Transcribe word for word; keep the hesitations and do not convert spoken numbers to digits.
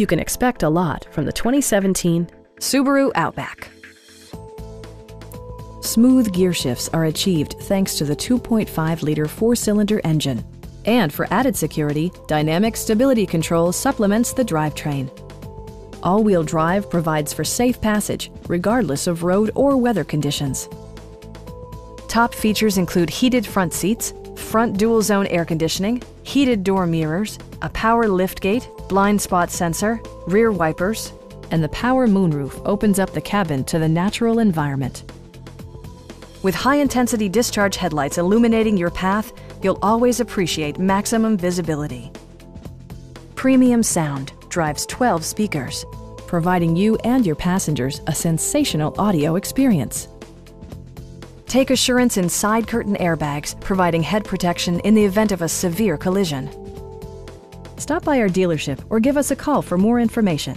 You can expect a lot from the twenty seventeen Subaru Outback. Smooth gear shifts are achieved thanks to the two point five liter four-cylinder engine. And for added security, dynamic stability control supplements the drivetrain. All-wheel drive provides for safe passage, regardless of road or weather conditions. Top features include heated front seats, front dual-zone air conditioning, heated door mirrors, a power liftgate, blind spot sensor, rear wipers, and the power moonroof opens up the cabin to the natural environment. With high-intensity discharge headlights illuminating your path, you'll always appreciate maximum visibility. Premium sound drives twelve speakers, providing you and your passengers a sensational audio experience. Take assurance in side curtain airbags, providing head protection in the event of a severe collision. Stop by our dealership or give us a call for more information.